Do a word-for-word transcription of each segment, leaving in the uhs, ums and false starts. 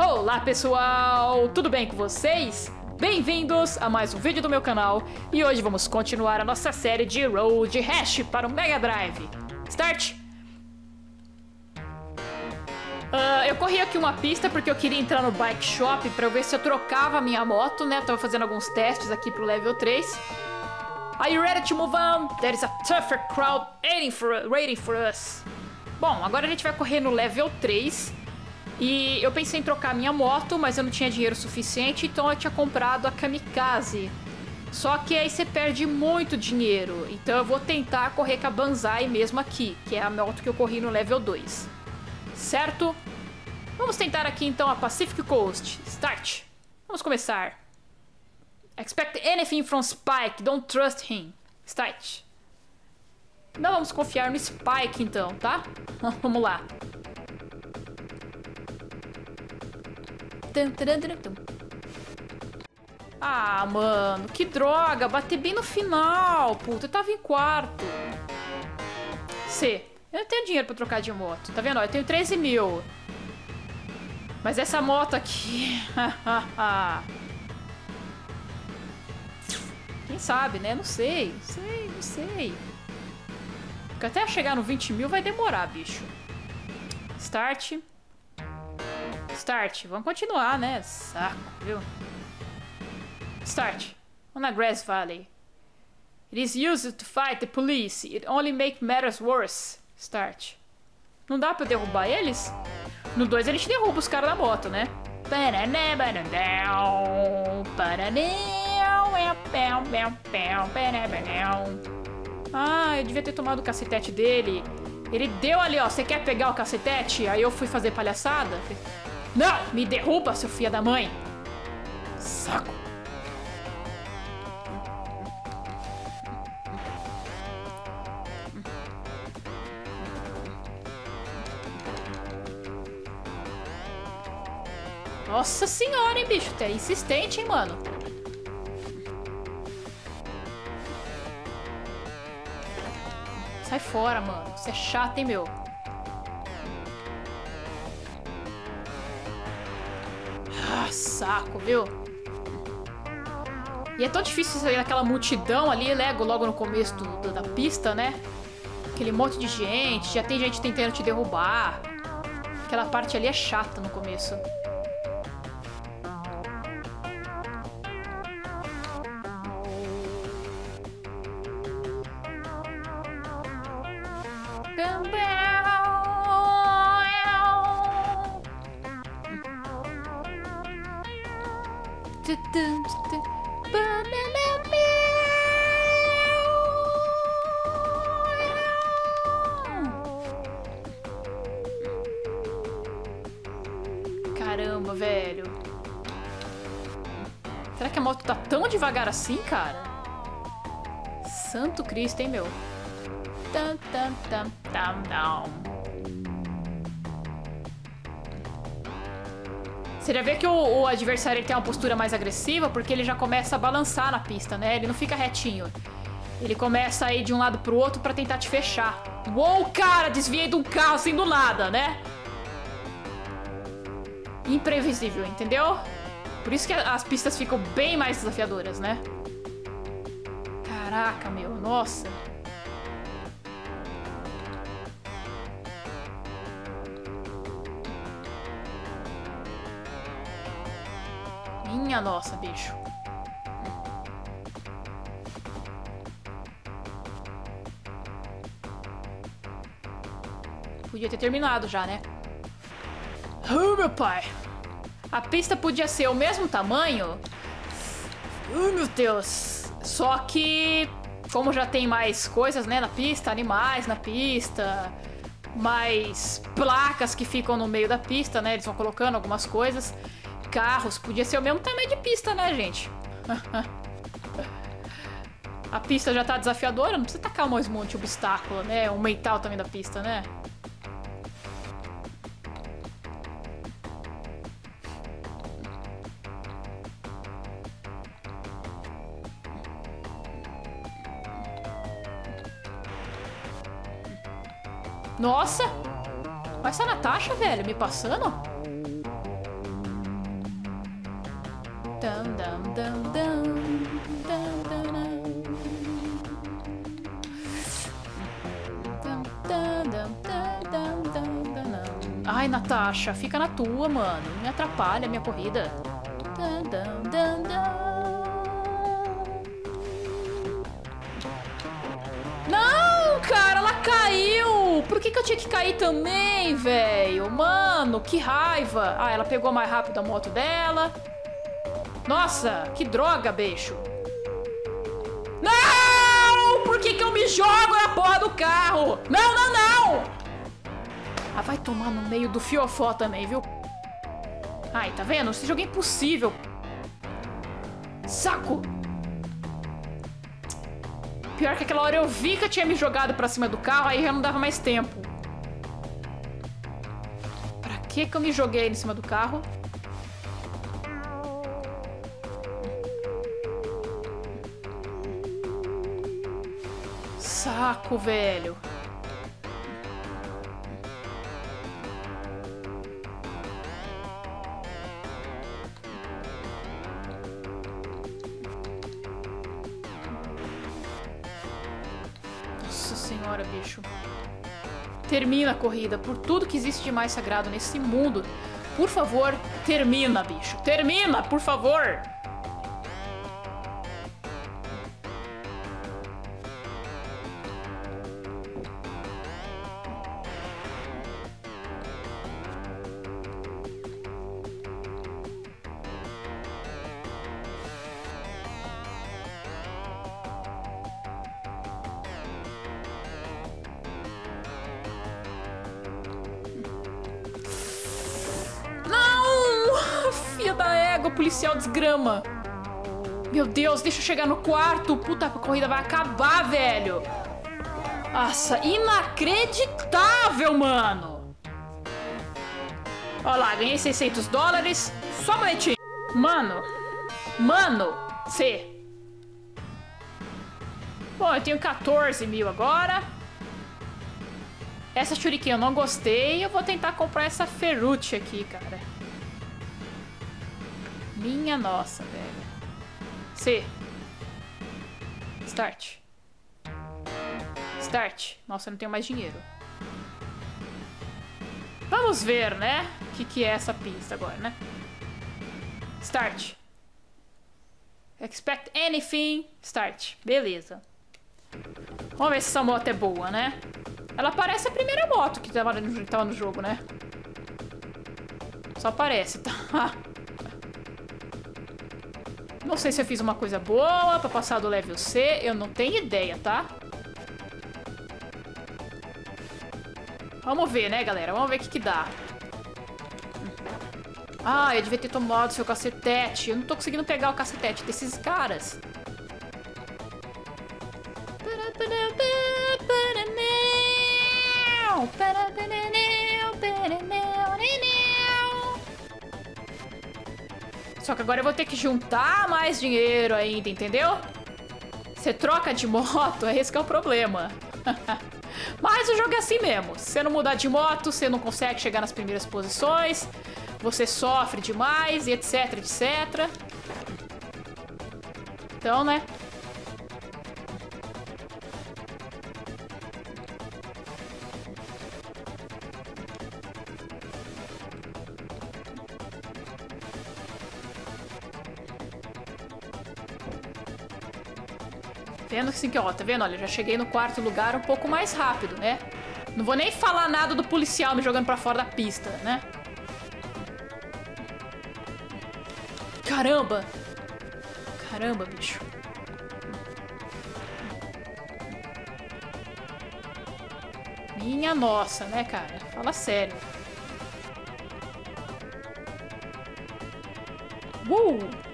Olá pessoal, tudo bem com vocês? Bem-vindos a mais um vídeo do meu canal e hoje vamos continuar a nossa série de Road Rash para o Mega Drive. Start! Uh, eu corri aqui uma pista porque eu queria entrar no Bike Shop para ver se eu trocava a minha moto, né? Eu tava fazendo alguns testes aqui pro level três. Are you ready to move on? There is a tougher crowd waiting for, waiting for us. Bom, agora a gente vai correr no level três. E eu pensei em trocar a minha moto, mas eu não tinha dinheiro suficiente, então eu tinha comprado a Kamikaze. Só que aí você perde muito dinheiro, então eu vou tentar correr com a Banzai mesmo aqui, que é a moto que eu corri no level dois. Certo? Vamos tentar aqui então a Pacific Coast. Start! Vamos começar. Expect anything from Spike, don't trust him. Start. Não vamos confiar no Spike então, tá? Vamos lá. Ah, mano, que droga. Bati bem no final, puta. Eu tava em quarto. C. Eu não tenho dinheiro pra trocar de moto. Tá vendo? Eu tenho treze mil. Mas essa moto aqui... Quem sabe, né? Não sei, não sei, não sei. Porque até chegar no vinte mil vai demorar, bicho. Start. Start. Vamos continuar, né? Saco, viu? Start. On a Grass Valley. It is used to fight the police. It only makes matters worse. Start. Não dá pra derrubar eles? No dois a gente derruba os caras da moto, né? Ah, eu devia ter tomado o cacetete dele. Ele deu ali, ó. Você quer pegar o cacetete? Aí eu fui fazer palhaçada. Não! Me derruba, seu filho da mãe! Saco! Nossa senhora, hein, bicho? Tá insistente, hein, mano? Sai fora, mano. Você é chato, hein, meu? Ah, saco, viu? E é tão difícil sair daquela multidão ali, né? Logo no começo do, do, da pista, né? Aquele monte de gente. Já tem gente tentando te derrubar. Aquela parte ali é chata no começo. Caramba, velho. Será que a moto tá tão devagar assim, cara? Santo Cristo, hein, meu? Tam, tam, tam, tam, tam. Você já vê que o, o adversário ele tem uma postura mais agressiva porque ele já começa a balançar na pista, né? Ele não fica retinho. Ele começa a ir de um lado pro outro pra tentar te fechar. Uou, cara! Desviei de um carro assim do nada, né? Imprevisível, entendeu? Por isso que as pistas ficam bem mais desafiadoras, né? Caraca, meu, nossa. Minha nossa, bicho. Podia ter terminado já, né? Oh, meu pai! A pista podia ser o mesmo tamanho. Oh, meu Deus! Só que, como já tem mais coisas, né, na pista, animais na pista, mais placas que ficam no meio da pista, né, eles vão colocando algumas coisas. Carros, podia ser o mesmo tamanho de pista, né, gente? A pista já tá desafiadora, não precisa tacar mais um monte de obstáculo, né, aumentar o tamanho da pista, né? Nossa! Olha essa Natasha, velho, me passando. Ai, Natasha, fica na tua, mano. Não me atrapalha a minha corrida. Não, cara, ela caiu. Por que que eu tinha que cair também, velho? Mano, que raiva. Ah, ela pegou mais rápido a moto dela. Nossa, que droga, bicho. Não! Por que que eu me jogo na porra do carro? Não, não, não! Ah, vai tomar no meio do fiofó também, viu? Ai, tá vendo? Esse jogo é impossível. Saco! Pior que aquela hora eu vi que eu tinha me jogado pra cima do carro, aí já não dava mais tempo. Pra que que eu me joguei em cima do carro? Saco, velho. Bicho. Termina a corrida. Por tudo que existe de mais sagrado nesse mundo, por favor, termina, bicho. Termina, por favor. Policial desgrama. Meu Deus, deixa eu chegar no quarto. Puta, a corrida vai acabar, velho. Nossa, inacreditável, mano. Olha lá, ganhei seiscentos dólares. Só boletim. Mano. Mano. C. Bom, eu tenho quatorze mil agora. Essa shuriken eu não gostei. Eu vou tentar comprar essa Ferrucci aqui, cara. Minha nossa, velho. C. Start. Start. Nossa, eu não tenho mais dinheiro. Vamos ver, né? O que, que é essa pista agora, né? Start. Expect anything. Start. Beleza. Vamos ver se essa moto é boa, né? Ela parece a primeira moto que tava no, tava no jogo, né? Só parece, tá? Não sei se eu fiz uma coisa boa pra passar do level C. Eu não tenho ideia, tá? Vamos ver, né, galera? Vamos ver o que que dá. Ah, eu devia ter tomado seu cacetete. Eu não tô conseguindo pegar o cacetete desses caras. Só que agora eu vou ter que juntar mais dinheiro ainda, entendeu? Você troca de moto, esse que é o problema. Mas o jogo é assim mesmo. Se você não mudar de moto, você não consegue chegar nas primeiras posições. Você sofre demais, e etc, et cetera. Então, né? Vendo assim que, ó, tá vendo? Olha, já cheguei no quarto lugar um pouco mais rápido, né? Não vou nem falar nada do policial me jogando pra fora da pista, né? Caramba! Caramba, bicho. Minha nossa, né, cara? Fala sério. Uh!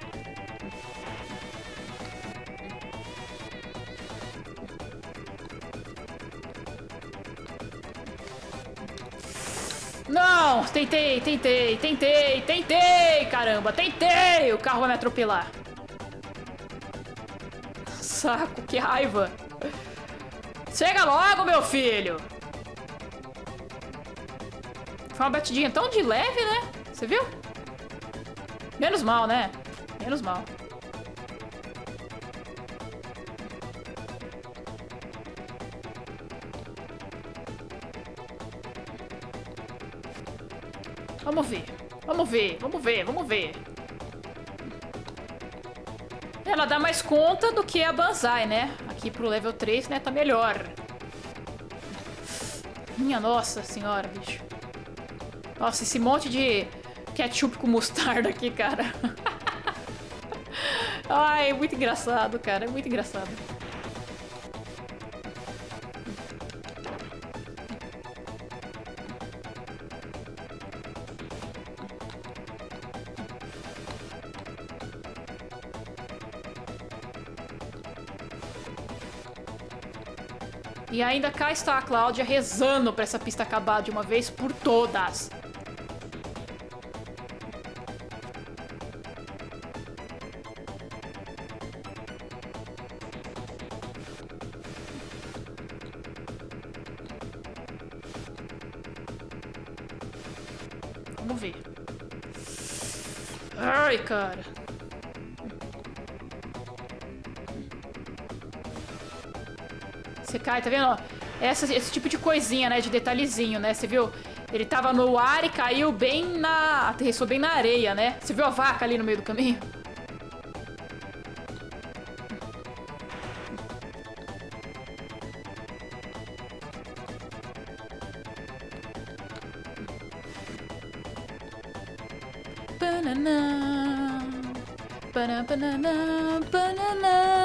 Não, tentei, tentei, tentei, tentei, caramba, tentei, o carro vai me atropelar. Saco, que raiva. Chega logo, meu filho. Foi uma batidinha tão de leve, né? Você viu? Menos mal, né? Menos mal. Vamos ver. Vamos ver. Vamos ver. Vamos ver. Ela dá mais conta do que a Banzai, né? Aqui pro level três, né? Tá melhor. Minha nossa senhora, bicho. Nossa, esse monte de ketchup com mostarda aqui, cara. Ai, é muito engraçado, cara. É muito engraçado. E ainda cá está a Cláudia rezando para essa pista acabar de uma vez por todas. Vamos ver. Ai, cara. Você cai, tá vendo? Essa, esse tipo de coisinha, né? De detalhezinho, né? Você viu? Ele tava no ar e caiu bem na... aterrissou bem na areia, né? Você viu a vaca ali no meio do caminho? Banana, banana, banana, banana.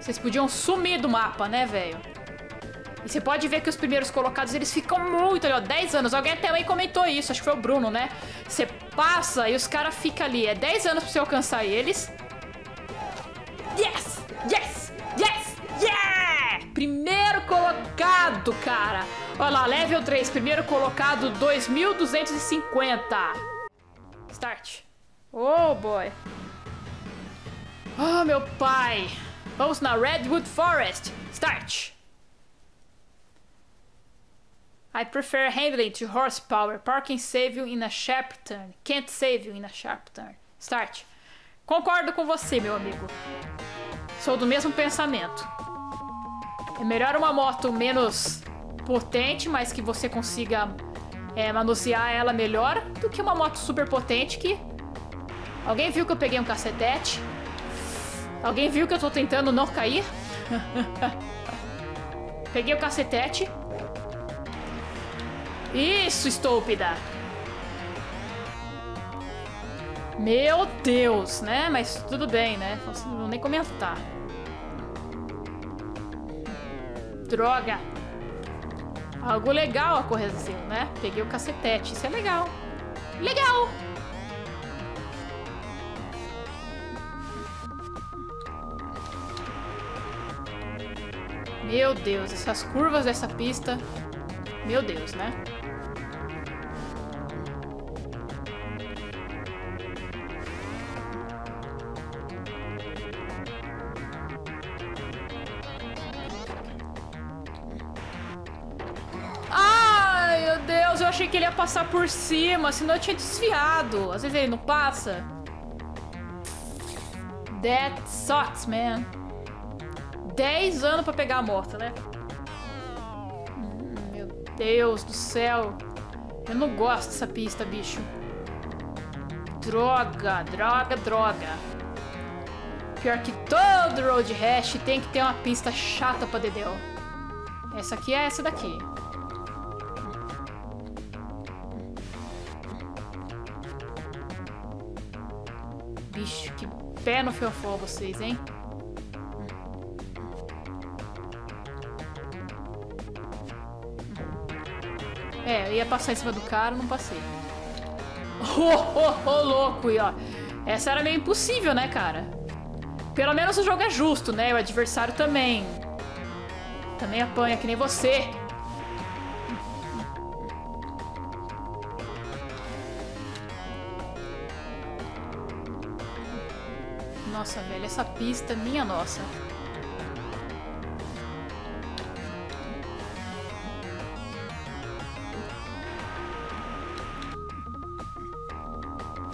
Vocês podiam sumir do mapa, né, velho? E você pode ver que os primeiros colocados, eles ficam muito ali, ó, dez anos. Alguém até aí comentou isso, acho que foi o Bruno, né? Você passa e os caras ficam ali. É dez anos pra você alcançar eles. Yes! Yes! Yes! Yeah! Primeiro colocado, cara! Olha lá, level três, primeiro colocado, dois mil duzentos e cinquenta. Start. Oh, boy. Oh, meu pai. Vamos na Redwood Forest. Start. I prefer handling to horsepower. Parking save you in a sharp turn. Can't save you in a sharp turn. Start. Concordo com você, meu amigo. Sou do mesmo pensamento. É melhor uma moto menos potente, mas que você consiga é, manusear ela melhor, do que uma moto super potente que... Alguém viu que eu peguei um cacetete? Alguém viu que eu tô tentando não cair? Peguei o cacetete. Isso, estúpida! Meu Deus, né? Mas tudo bem, né? Não vou nem comentar. Droga! Algo legal aconteceu, né? Peguei o cacetete. Isso é legal. Legal! Meu Deus, essas curvas dessa pista. Meu Deus, né? Ai, meu Deus, eu achei que ele ia passar por cima, senão eu tinha desviado. Às vezes ele não passa. That sucks, man. dez anos pra pegar a moto, né? Hum, meu Deus do céu. Eu não gosto dessa pista, bicho. Droga, droga, droga. Pior que todo Road Rash tem que ter uma pista chata pra dedéu. Essa aqui é essa daqui. Bicho, que pé no fiofó vocês, hein? É, eu ia passar em cima do cara, não passei. Oh, oh, oh, louco! E ó, essa era meio impossível, né, cara? Pelo menos o jogo é justo, né? O adversário também. Também apanha, que nem você. Nossa, velho, essa pista, minha nossa.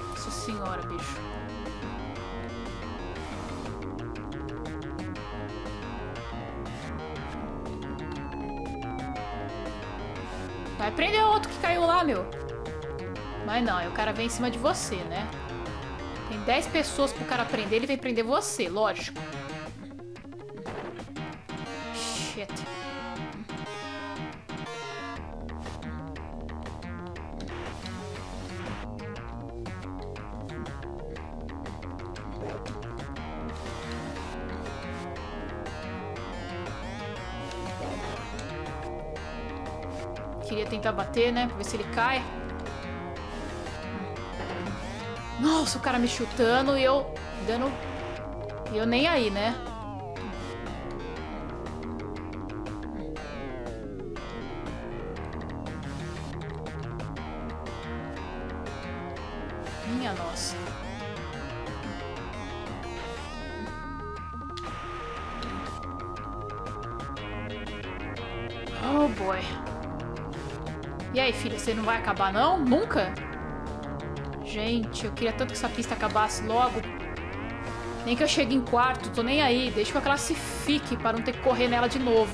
Nossa senhora, bicho. Vai prender outro que caiu lá, meu. Mas não, o cara vem em cima de você, né? Tem dez pessoas pro cara prender, ele vem prender você, lógico. Shit. Queria tentar bater, né? Pra ver se ele cai. Nossa, o cara me chutando e eu dando... Eu nem aí, né? Minha nossa. Oh, boy. E aí, filha, você não vai acabar, não? Nunca? Gente, eu queria tanto que essa pista acabasse logo. Nem que eu chegue em quarto, tô nem aí. Deixa que eu classifique para não ter que correr nela de novo.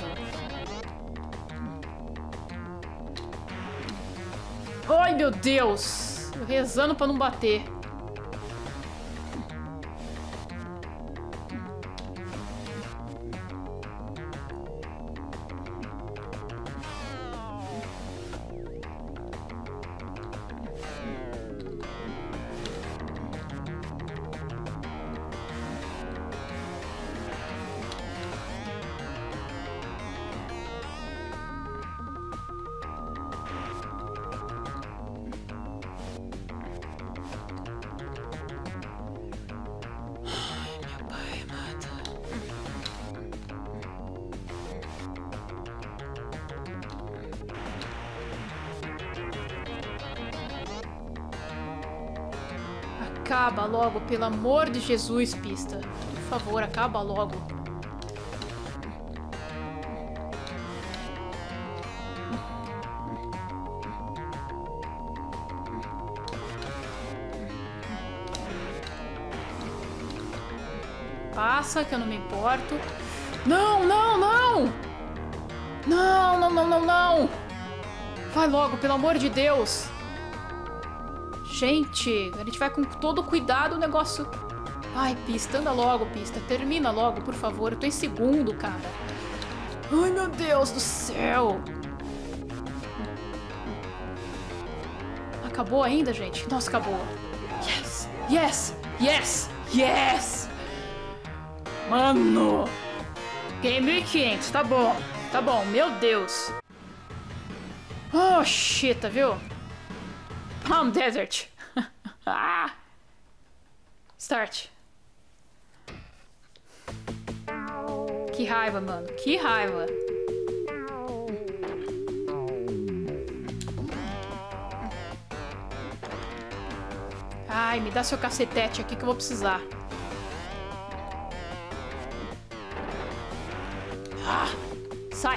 Ai, meu Deus! Eu rezando para não bater. Acaba logo, pelo amor de Jesus, pista. Por favor, acaba logo. Passa, que eu não me importo. Não, não, não! Não, não, não, não, não! Vai logo, pelo amor de Deus! Gente, a gente vai com todo cuidado o negócio... Ai, pista, anda logo, pista. Termina logo, por favor. Eu tô em segundo, cara. Ai, meu Deus do céu. Acabou ainda, gente? Nossa, acabou. Yes, yes, yes, yes. Mano. Ganhei mil e quinhentos, tá bom. Tá bom, meu Deus. Oh, shit, viu? Palm Desert. Ah! Start. Que raiva, mano. Que raiva. Ai, me dá seu cacetete aqui que eu vou precisar. Ah, sai.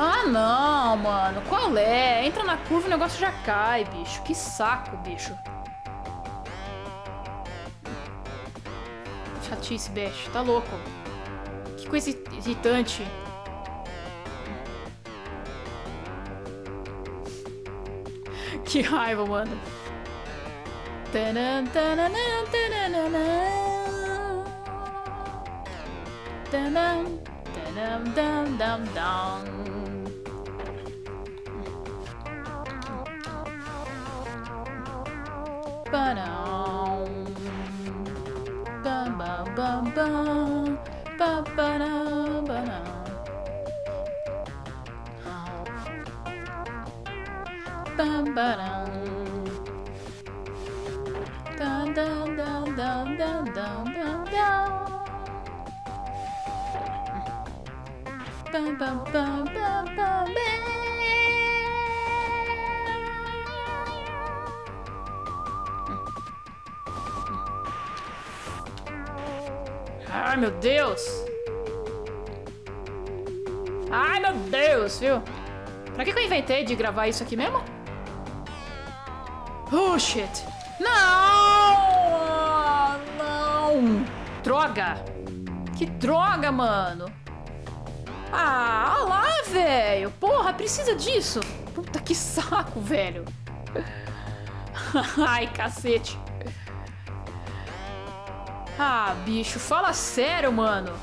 Ah, não, mano. Qual é? Entra na curva e o negócio já cai, bicho. Que saco, bicho. Chatice, bicho. Tá louco. Que coisa irritante. Que raiva, mano. Tanan, tanan, tanan, tanan, tanan, tanan, tanan. Ba-dum. Ba-ba-ba-ba. Ai, meu Deus! Ai, meu Deus, viu? Pra que que eu inventei de gravar isso aqui mesmo? Oh, shit! Não! Não! Droga! Que droga, mano! Ah, olha lá, velho! Porra, precisa disso! Puta, que saco, velho! Ai, cacete! Ah, bicho, fala sério, mano.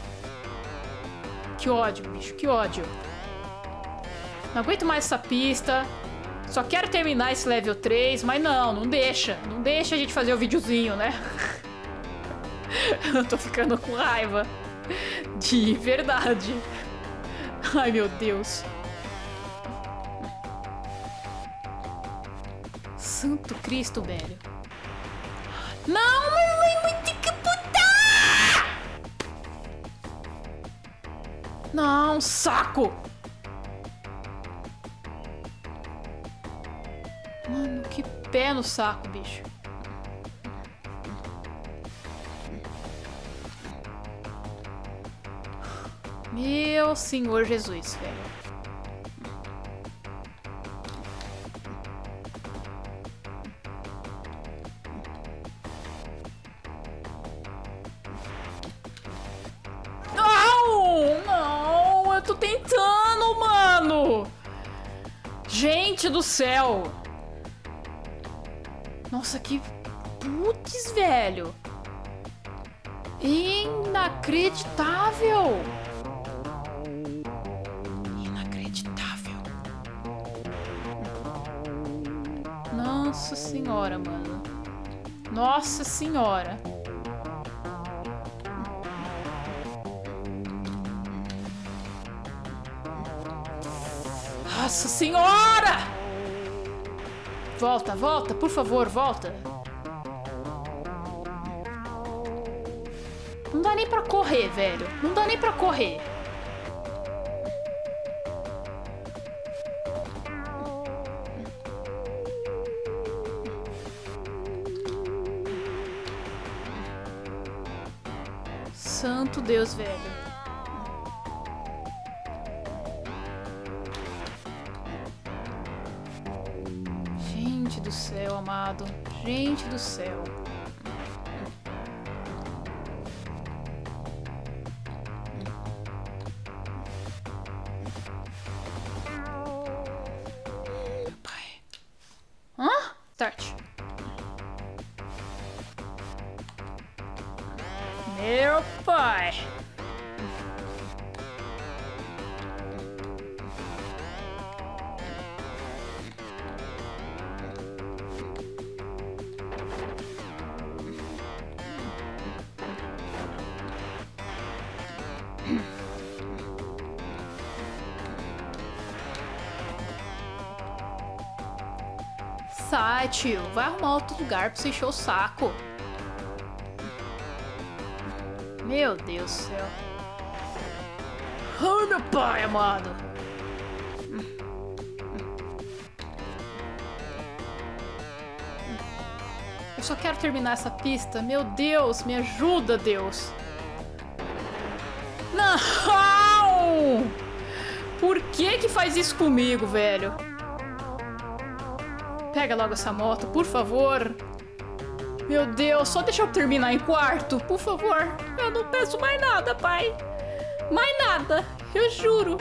Que ódio, bicho, que ódio. Não aguento mais essa pista. Só quero terminar esse level três, mas não, não deixa. Não deixa a gente fazer o videozinho, né? Eu tô ficando com raiva. De verdade. Ai, meu Deus. Santo Cristo, velho. Não, mamãe, muito que puta! Não, saco! Mano, que pé no saco, bicho. Meu Senhor Jesus, velho. Do céu. Nossa, que putz, velho. Inacreditável. Inacreditável. Nossa senhora, mano. Nossa senhora. Nossa senhora. Volta, volta, por favor, volta. Não dá nem pra correr, velho. Não dá nem pra correr. Santo Deus, velho. Amado, gente do céu. Meu pai. Hã? Start. Meu pai. Sai, tio. Vai arrumar outro lugar pra você encher o saco. Meu Deus do céu. Oh, meu pai amado. Eu só quero terminar essa pista. Meu Deus, me ajuda, Deus. Não! Por que que faz isso comigo, velho? Pega logo essa moto, por favor. Meu Deus, só deixa eu terminar em quarto, por favor. Eu não peço mais nada, pai. Mais nada, eu juro.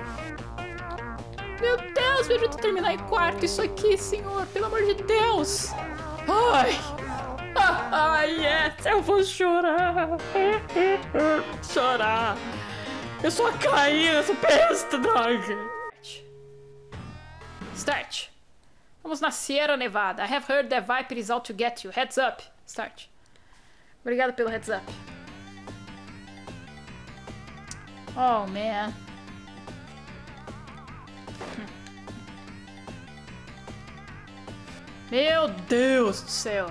Meu Deus, me ajuda a terminar em quarto isso aqui, senhor. Pelo amor de Deus. Ai. Ai, ah, yes, eu vou chorar. Chorar. Eu só caí nessa peste, droga. Start. Vamos na Sierra Nevada. I have heard that Viper is out to get you. Heads up. Start. Obrigado pelo heads up. Oh, man. Meu Deus do céu.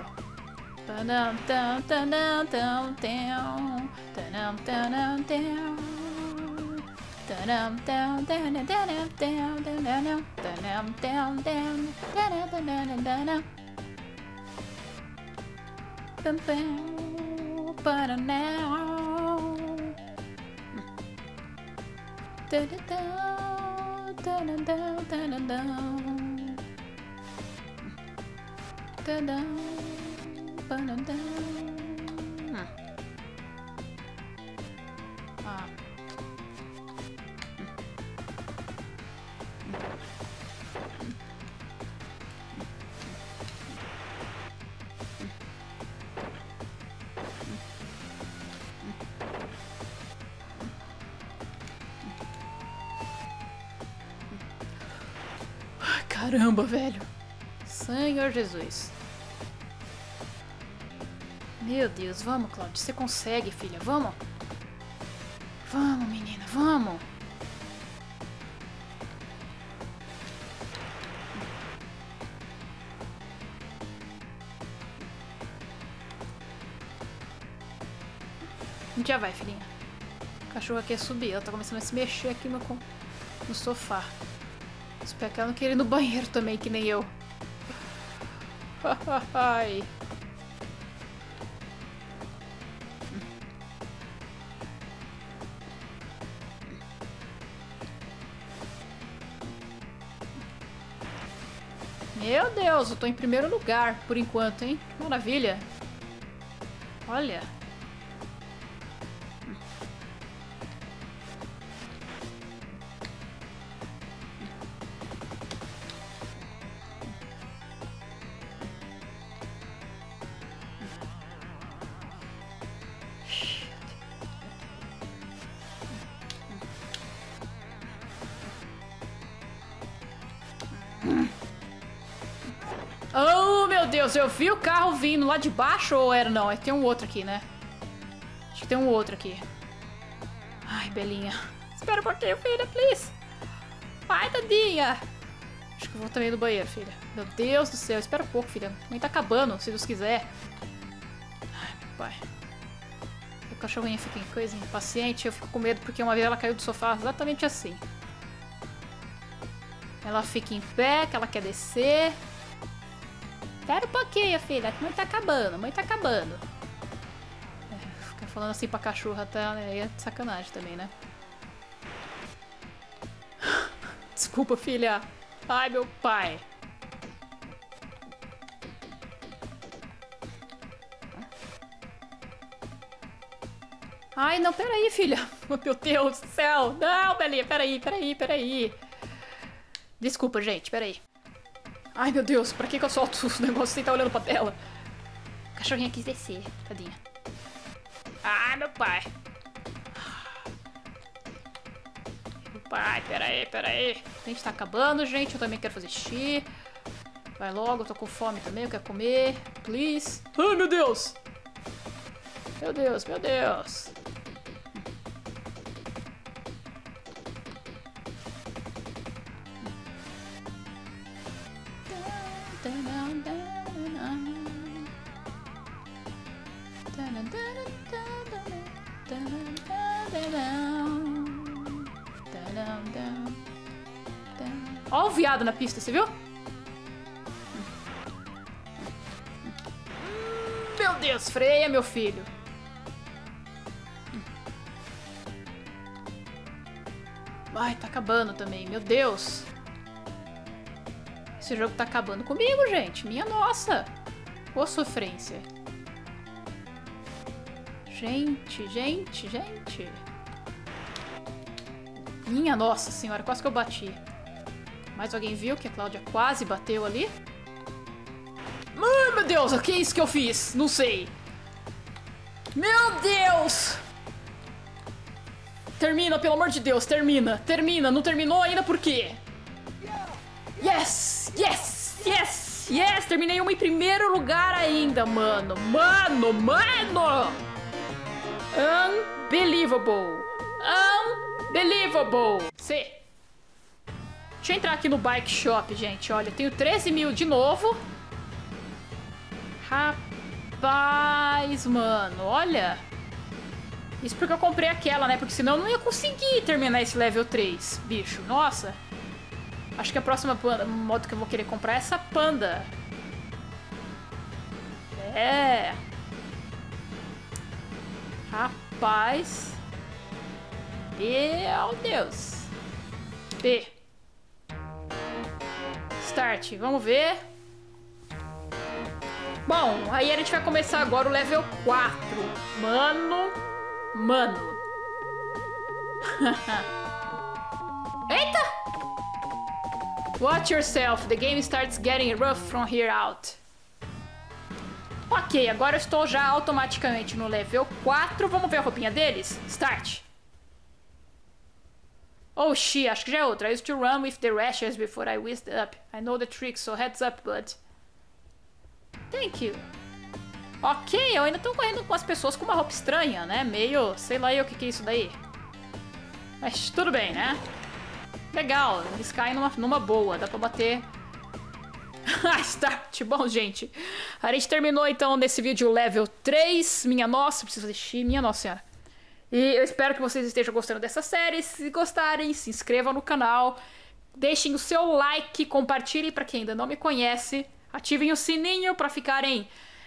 Ah. Caramba, velho. Senhor Jesus. Meu Deus, vamos, Cláudia. Você consegue, filha. Vamos. Vamos, menina. Vamos. Já vai, filhinha. O cachorro aqui é subir. Ela tá começando a se mexer aqui no, no sofá. Espero que ela não queira ir no banheiro também, que nem eu. Ai... Meu Deus, eu tô em primeiro lugar por enquanto, hein? Que maravilha! Olha! Eu vi o carro vindo lá de baixo ou era não? Tem um outro aqui, né? Acho que tem um outro aqui. Ai, Belinha. Espera um pouquinho, filha, please. Vai, tadinha. Acho que eu vou também no banheiro, filha. Meu Deus do céu, espera um pouco, filha. Nem tá acabando, se Deus quiser. Ai, meu pai. O cachorrinho fica em coisa impaciente. Eu fico com medo porque uma vez ela caiu do sofá exatamente assim. Ela fica em pé, que ela quer descer. Espera um pouquinho, filha, que a mãe tá acabando, a mãe tá acabando. É, ficar falando assim pra cachorra, tá, né? Aí é sacanagem também, né? Desculpa, filha. Ai, meu pai. Ai, não, peraí, filha. Meu Deus do céu. Não, Belinha, peraí, peraí, peraí. Desculpa, gente, peraí. Ai, meu Deus, pra que que eu solto o negócio sem estar olhando pra tela? O cachorrinho quis descer, tadinha. Ai, meu pai. Meu pai, peraí, peraí. A gente tá acabando, gente. Eu também quero fazer xixi. Vai logo, eu tô com fome também, eu quero comer. Please. Ai, meu Deus. Meu Deus, meu Deus. Ó o viado na pista, você viu? Meu Deus, freia, meu filho. Ai, tá acabando também, meu Deus. Esse jogo tá acabando comigo, gente. Minha nossa. Ô sofrência. Gente, gente, gente. Minha nossa senhora, quase que eu bati. Mais alguém viu que a Cláudia quase bateu ali? Ai, meu Deus, o que é isso que eu fiz? Não sei. Meu Deus! Termina, pelo amor de Deus, termina. Termina, não terminou ainda por quê? Yes, yes, yes, yes! Terminei uma em primeiro lugar ainda, mano. Mano, mano! Unbelievable! Unbelievable! Believable. C. Deixa eu entrar aqui no Bike Shop, gente. Olha, eu tenho treze mil de novo. Rapaz, mano, olha. Isso porque eu comprei aquela, né? Porque senão eu não ia conseguir terminar esse level três, bicho. Nossa. Acho que a próxima panda, moto que eu vou querer comprar é essa panda. É. Rapaz. Meu Deus. B. Start. Vamos ver. Bom, aí a gente vai começar agora o level quatro. Mano... Mano. Eita! Watch yourself. The game starts getting rough from here out. Ok, agora eu estou já automaticamente no level quatro. Vamos ver a roupinha deles? Start. Oh, she. Acho que já é outra. I used to run with the rashes before I whizzed up. I know the trick, so heads up, bud. Thank you. Ok, eu ainda tô correndo com as pessoas com uma roupa estranha, né? Meio, sei lá eu o que, que é isso daí. Mas tudo bem, né? Legal, eles caem numa, numa boa, dá pra bater. Ah, start. Bom, gente, a gente terminou então nesse vídeo o level três. Minha nossa, preciso fazer xixi, minha nossa senhora. E eu espero que vocês estejam gostando dessa série. Se gostarem, se inscrevam no canal. Deixem o seu like, compartilhem pra quem ainda não me conhece. Ativem o sininho pra ficarem...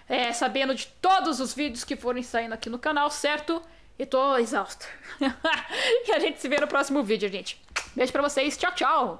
É, sabendo de todos os vídeos que forem saindo aqui no canal, certo? E tô exausto. E a gente se vê no próximo vídeo, gente. Beijo pra vocês. Tchau, tchau!